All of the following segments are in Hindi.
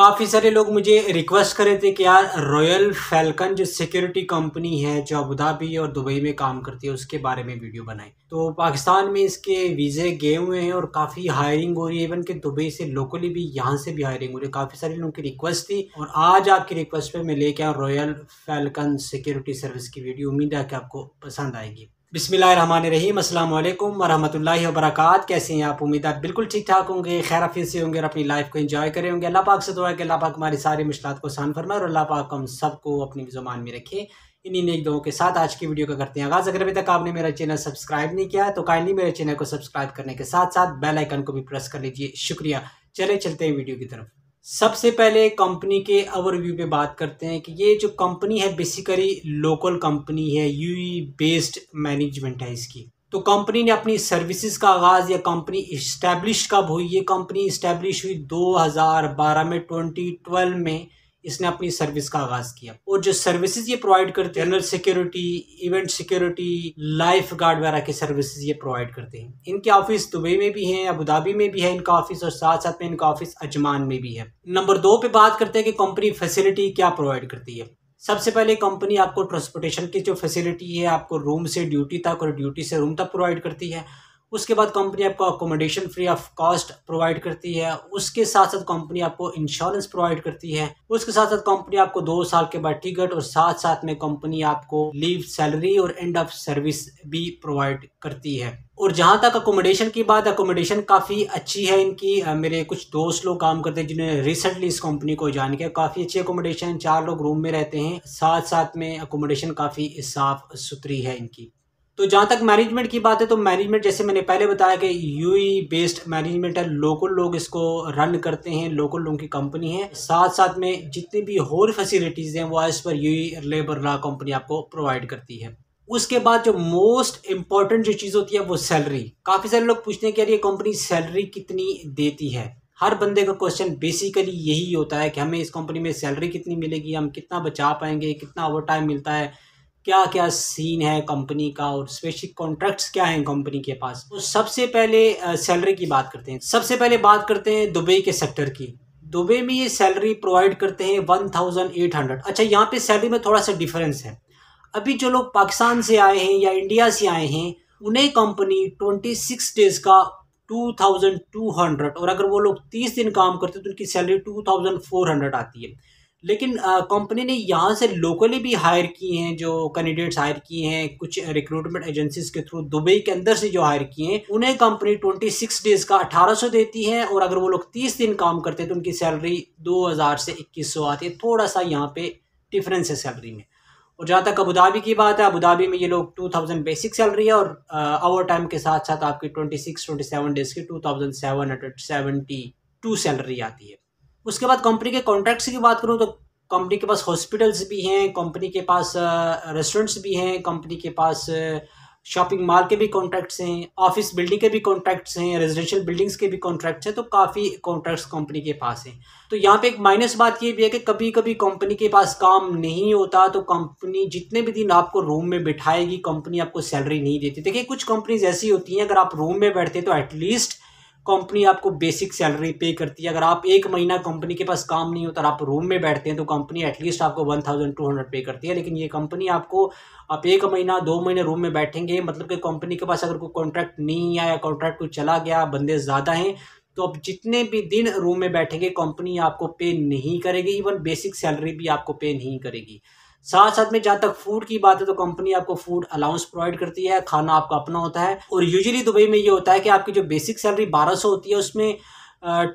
काफ़ी सारे लोग मुझे रिक्वेस्ट कर रहे थे कि यार रॉयल फैल्कन जो सिक्योरिटी कंपनी है जो अबू धाबी और दुबई में काम करती है उसके बारे में वीडियो बनाएं। तो पाकिस्तान में इसके वीज़े गए हुए हैं और काफ़ी हायरिंग हो रही है, इवन कि दुबई से लोकली भी, यहाँ से भी हायरिंग हो रही है। काफ़ी सारे लोगों की रिक्वेस्ट थी और आज आपकी रिक्वेस्ट पे मैं लेके आया रॉयल फैल्कन सिक्योरिटी सर्विस की वीडियो। उम्मीद है कि आपको पसंद आएगी। बिस्मिल्लाहिर्रहमानिर्रहीम, अस्सलाम वालेकुम वरहमतुल्लाहि वबरकात। कैसे हैं आप? उम्मीद है आप बिल्कुल ठीक ठाक होंगे, खैर आफियत से होंगे और अपनी लाइफ को एंजॉय करें होंगे। अल्लाह पाक से दुआ है कि अल्लाह पाक हमारी सारी मुश्किलात को आसान फरमाए और अल्लाह पाक हम सबको अपनी ज़ुबान में रखे। इन्हीं नेक दुआओं के साथ आज की वीडियो का करते हैं आगाज़। अगर अभी तक आपने मेरा चैनल सब्सक्राइब नहीं किया है तो काइंडली मेरे चैनल को सब्सक्राइब करने के साथ साथ बेल आइकन को भी प्रेस कर लीजिए। शुक्रिया। चलते हैं वीडियो की तरफ। सबसे पहले कंपनी के ओवरव्यू पे बात करते हैं कि ये जो कंपनी है बेसिकली लोकल कंपनी है, यूएई बेस्ड मैनेजमेंट है इसकी। तो कंपनी ने अपनी सर्विसेज का आगाज़, या कंपनी इस्टेब्लिश कब हुई? ये कंपनी इस्टेब्लिश हुई 2012 में, 2012 में इसने अपनी सर्विस का आगाज़ किया। और जो सर्विसेज ये प्रोवाइड करते हैं, general security, event security, life guard वगैरह की सर्विसेज ये प्रोवाइड करते हैं। इनके ऑफिस दुबई में भी हैं, अबू धाबी में भी है इनका ऑफिस, और साथ साथ में इनका ऑफिस अजमान में भी है। नंबर 2 पे बात करते हैं कि कंपनी फैसिलिटी क्या प्रोवाइड करती है। सबसे पहले कंपनी आपको ट्रांसपोर्टेशन की जो फैसिलिटी है, आपको रूम से ड्यूटी तक और ड्यूटी से रूम तक प्रोवाइड करती है। उसके बाद कंपनी आपको accommodation free of cost provide करती है। उसके साथ साथ कंपनी आपको इंश्योरेंस प्रोवाइड करती है। उसके साथ साथ कंपनी आपको 2 साल के बाद टिकट और साथ साथ में कंपनी आपको लीव, सैलरी और एंड ऑफ सर्विस भी प्रोवाइड करती है। और जहाँ तक अकोमोडेशन की बात, अकोमोडेशन काफ़ी अच्छी है इनकी। मेरे कुछ दोस्त लोग काम करते हैं जिन्होंने रिसेंटली इस कंपनी को ज्वाइन किया। काफ़ी अच्छी अकोमोडेशन, 4 लोग रूम में रहते हैं, साथ साथ में अकोमोडेशन काफ़ी साफ़ सुथरी है इनकी। तो जहाँ तक मैनेजमेंट की बात है तो मैनेजमेंट जैसे मैंने पहले बताया कि यूएई बेस्ड मैनेजमेंट है, लोकल लोग इसको रन करते हैं, लोकल लोगों की कंपनी है। साथ साथ में जितनी भी और फैसिलिटीज़ हैं वो एज पर यूएई लेबर लॉ कंपनी आपको प्रोवाइड करती है। उसके बाद जो मोस्ट इम्पॉर्टेंट जो चीज़ होती है वो सैलरी। काफ़ी सारे लोग पूछते हैं कि यार ये कंपनी सैलरी कितनी देती है। हर बंदे का क्वेश्चन बेसिकली यही होता है कि हमें इस कंपनी में सैलरी कितनी मिलेगी, हम कितना बचा पाएंगे, कितना ओवर टाइम मिलता है, क्या क्या सीन है कंपनी का, और स्पेसिफिक कॉन्ट्रैक्ट्स क्या हैं कंपनी के पास। तो सबसे पहले सैलरी की बात करते हैं। सबसे पहले बात करते हैं दुबई के सेक्टर की। दुबई में ये सैलरी प्रोवाइड करते हैं 1800। अच्छा, यहाँ पे सैलरी में थोड़ा सा डिफरेंस है। अभी जो लोग पाकिस्तान से आए हैं या इंडिया से आए हैं उन्हें कंपनी 26 डेज का 2200, और अगर वो लोग 30 दिन काम करते हैं तो उनकी सैलरी 2400 आती है। लेकिन कंपनी ने यहाँ से लोकली भी हायर किए हैं, जो कैंडिडेट्स हायर किए हैं कुछ रिक्रूटमेंट एजेंसीज के थ्रू दुबई के अंदर से जो हायर किए हैं, उन्हें कंपनी 26 डेज़ का 1800 देती है। और अगर वो लोग 30 दिन काम करते हैं तो उनकी सैलरी 2000 से 2100 आती है। थोड़ा सा यहाँ पे डिफरेंस है सैलरी में। और जहाँ तक अबू धाबी की बात है, अबू धाबी में ये लोग 2000 बेसिक सैलरी है, और ओवर टाइम के साथ साथ आपकी 26-27 डेज़ की 2772 सैलरी आती है। उसके बाद कंपनी के कॉन्ट्रैक्ट्स की बात करूँ तो कंपनी के पास हॉस्पिटल्स भी हैं, कंपनी के पास रेस्टोरेंट्स भी हैं, कंपनी के पास शॉपिंग मॉल के भी कॉन्ट्रैक्ट्स हैं, ऑफिस बिल्डिंग के भी कॉन्ट्रैक्ट्स हैं, रेजिडेंशियल बिल्डिंग्स के भी कॉन्ट्रैक्ट्स हैं। तो काफ़ी कॉन्ट्रैक्ट्स कंपनी के पास हैं। तो यहाँ पे एक माइनस बात ये भी है कि कभी कभी कंपनी के पास काम नहीं होता तो कंपनी जितने भी दिन आपको रूम में बिठाएगी कंपनी आपको सैलरी नहीं देती। देखिए, कुछ कंपनीज ऐसी होती हैं अगर आप रूम में बैठते हैं तो एटलीस्ट कंपनी आपको बेसिक सैलरी पे करती है। अगर आप 1 महीना कंपनी के पास काम नहीं होता और आप रूम में बैठते हैं तो कंपनी एटलीस्ट आपको 1200 पे करती है। लेकिन ये कंपनी आपको, आप 1 महीना 2 महीने रूम में बैठेंगे, मतलब कि कंपनी के पास अगर कोई कॉन्ट्रैक्ट नहीं आया, कॉन्ट्रैक्ट कोई चला गया, बंदे ज़्यादा हैं, तो आप जितने भी दिन रूम में बैठेंगे कंपनी आपको पे नहीं करेगी, इवन बेसिक सैलरी भी आपको पे नहीं करेगी। साथ साथ में जहाँ तक फूड की बात है तो कंपनी आपको फूड अलाउंस प्रोवाइड करती है, खाना आपका अपना होता है। और यूजुअली दुबई में ये होता है कि आपकी जो बेसिक सैलरी 1200 होती है उसमें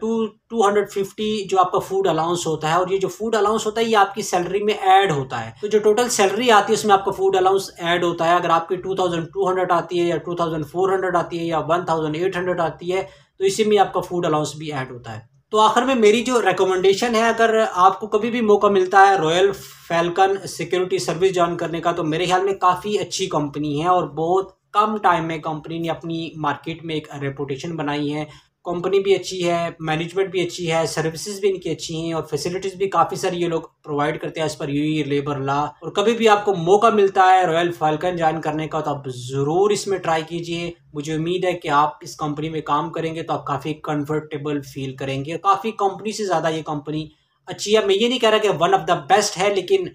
250 जो आपका फूड अलाउंस होता है, और ये जो फूड अलाउंस होता है ये आपकी सैलरी में ऐड होता है। तो जो टोटल सैलरी आती है उसमें आपका फूड अलाउंस ऐड होता है। अगर आपकी 2200 आती है या 2400 आती है या 1800 आती है तो इसी में आपका फूड अलाउंस भी ऐड होता है। तो आखिर में मेरी जो रिकमेंडेशन है, अगर आपको कभी भी मौका मिलता है royal falcon security service join करने का, तो मेरे ख्याल में काफ़ी अच्छी कंपनी है और बहुत कम टाइम में कंपनी ने अपनी मार्केट में एक रेपुटेशन बनाई है। कंपनी भी अच्छी है, मैनेजमेंट भी अच्छी है, सर्विसेज भी इनकी अच्छी हैं, और फैसिलिटीज़ भी काफ़ी सारी ये लोग प्रोवाइड करते हैं as per UAE labour law. और कभी भी आपको मौका मिलता है रॉयल फैल्कन ज्वाइन करने का तो आप ज़रूर इसमें ट्राई कीजिए। मुझे उम्मीद है कि आप इस कंपनी में काम करेंगे तो आप काफ़ी कंफर्टेबल फील करेंगे। काफ़ी कंपनी से ज़्यादा ये कंपनी अच्छी है, मैं ये नहीं कह रहा कि वन ऑफ द बेस्ट है, लेकिन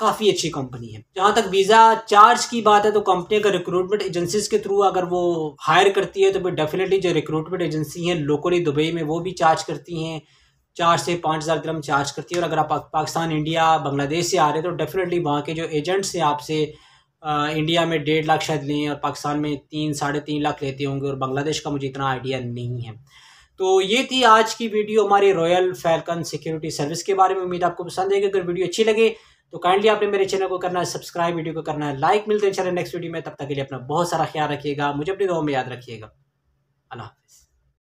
काफ़ी अच्छी कंपनी है। जहाँ तक वीज़ा चार्ज की बात है तो कंपनी अगर रिक्रूटमेंट एजेंसीज के थ्रू अगर वो हायर करती है तो फिर डेफिनेटली जो रिक्रूटमेंट एजेंसी हैं लोकली दुबई में वो भी चार्ज करती हैं, 4 से 5 हज़ार दिरहम चार्ज करती है। और अगर आप पाकिस्तान, इंडिया, बांग्लादेश से आ रहे हैं तो डेफिनेटली वहाँ के जो एजेंट्स हैं आपसे इंडिया में 1.5 लाख शायद लें और पाकिस्तान में 3-3.5 लाख लेते होंगे, और बांग्लादेश का मुझे इतना आइडिया नहीं है। तो ये थी आज की वीडियो हमारी रॉयल फैल्कन सिक्योरिटी सर्विस के बारे में। उम्मीद आपको पसंद आएगी। अगर वीडियो अच्छी लगे तो काइंडली आपने मेरे चैनल को करना है सब्सक्राइब, वीडियो को करना है लाइक। मिलते हैं इंशाल्लाह नेक्स्ट वीडियो में, तब तक के लिए अपना बहुत सारा ख्याल रखिएगा, मुझे अपनी दुआओं में याद रखिएगा। अल्लाह हाफिज़।